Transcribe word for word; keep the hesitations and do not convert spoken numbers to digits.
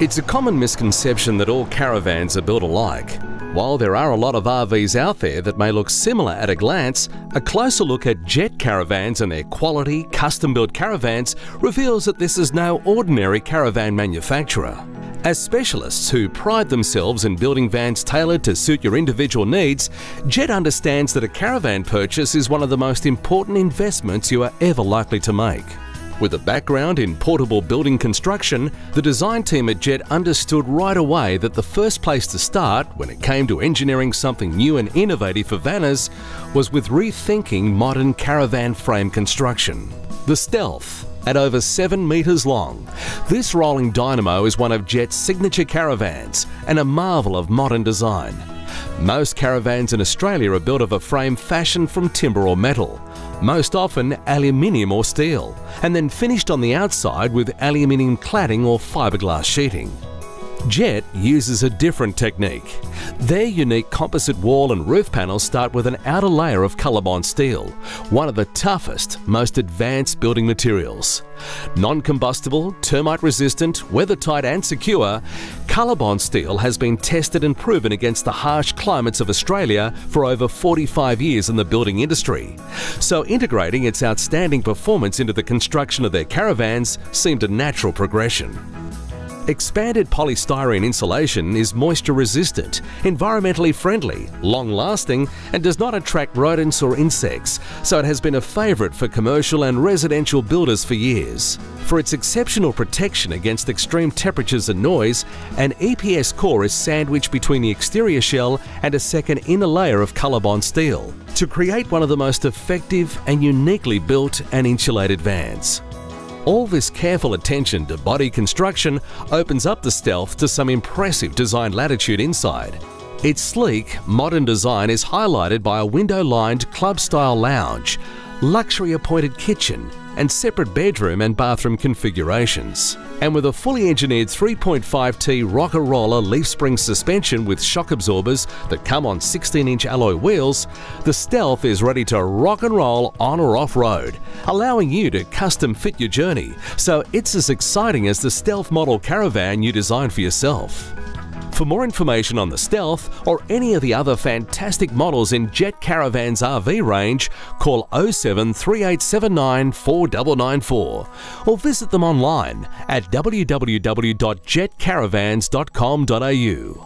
It's a common misconception that all caravans are built alike. While there are a lot of R Vs out there that may look similar at a glance, a closer look at Jet Caravans and their quality, custom-built caravans reveals that this is no ordinary caravan manufacturer. As specialists who pride themselves in building vans tailored to suit your individual needs, Jet understands that a caravan purchase is one of the most important investments you are ever likely to make. With a background in portable building construction, the design team at Jet understood right away that the first place to start when it came to engineering something new and innovative for vanners was with rethinking modern caravan frame construction. The Stealth, at over seven metres long, this rolling dynamo is one of Jet's signature caravans and a marvel of modern design. Most caravans in Australia are built of a frame fashioned from timber or metal, most often aluminium or steel, and then finished on the outside with aluminium cladding or fiberglass sheeting. Jet uses a different technique. Their unique composite wall and roof panels start with an outer layer of Colorbond steel, one of the toughest, most advanced building materials. Non-combustible, termite-resistant, weather-tight and secure, Colorbond steel has been tested and proven against the harsh climates of Australia for over forty-five years in the building industry. So integrating its outstanding performance into the construction of their caravans seemed a natural progression. Expanded polystyrene insulation is moisture resistant, environmentally friendly, long lasting and does not attract rodents or insects, so it has been a favourite for commercial and residential builders for years. For its exceptional protection against extreme temperatures and noise, an E P S core is sandwiched between the exterior shell and a second inner layer of Colorbond steel to create one of the most effective and uniquely built and insulated vans. All this careful attention to body construction opens up the Stealth to some impressive design latitude inside. Its sleek, modern design is highlighted by a window-lined club-style lounge, luxury-appointed kitchen, and separate bedroom and bathroom configurations. And with a fully engineered three point five T rocker roller leaf spring suspension with shock absorbers that come on sixteen inch alloy wheels, the Stealth is ready to rock and roll on or off road, allowing you to custom fit your journey, so it's as exciting as the Stealth model caravan you design for yourself. For more information on the Stealth or any of the other fantastic models in Jet Caravans R V range, call oh seven three eight seven nine four nine nine four or visit them online at w w w dot jet caravans dot com dot a u.